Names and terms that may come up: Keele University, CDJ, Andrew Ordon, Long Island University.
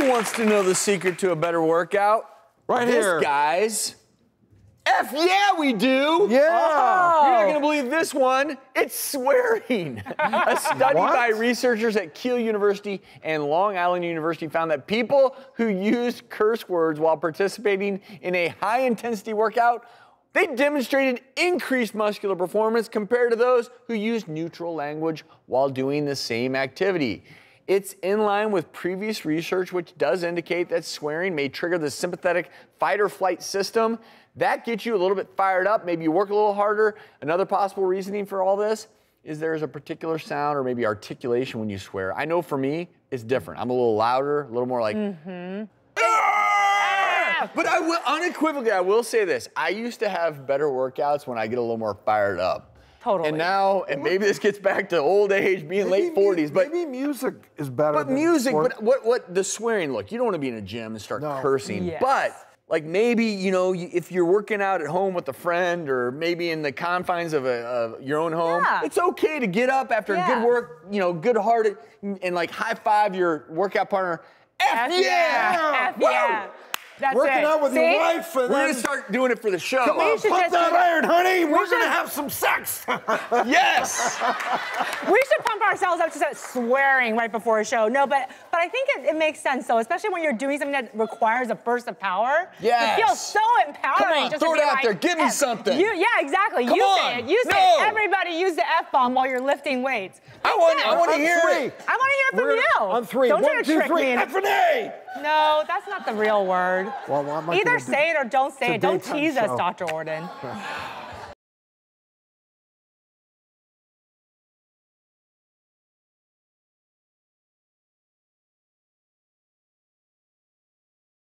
Who wants to know the secret to a better workout? Right here. This, guys. F yeah, we do. Yeah. Oh. You're not gonna believe this one. It's swearing. A study by researchers at Keele University and Long Island University found that people who used curse words while participating in a high-intensity workout, they demonstrated increased muscular performance compared to those who used neutral language while doing the same activity. It's in line with previous research, which does indicate that swearing may trigger the sympathetic fight or flight system. That gets you a little bit fired up. Maybe you work a little harder. Another possible reasoning for all this is there's a particular sound or maybe articulation when you swear. I know for me, it's different. I'm a little louder, a little more like, But I will, unequivocally, I will say this. I used to have better workouts when I get a little more fired up. Totally. And now, and maybe this gets back to old age, being maybe late 40s, but maybe music is better. But than music, but what the swearing look? You don't want to be in a gym and start cursing. Yes. But like maybe you know, if you're working out at home with a friend, or maybe in the confines of your own home, it's okay to get up after a good work, you know, good hearted, and like high five your workout partner. F yeah! F yeah! That's working out with your wife, and we're gonna start doing it for the show. Come on, put that iron, honey. We're gonna have some sex. Yes. We should pump ourselves up to start swearing right before a show. No, but I think it makes sense though, especially when you're doing something that requires a burst of power. Yeah. You feel so empowering. Come on, just throw it out there. Give me something. Yeah, exactly. Come on. Use it. Everybody use the F bomb while you're lifting weights. I want to hear it. I want to hear it from you. On three. Don't try to trick me. F and A. No, that's not the real word. Well, either say it or don't say it. Don't tease us, Dr. Ordon.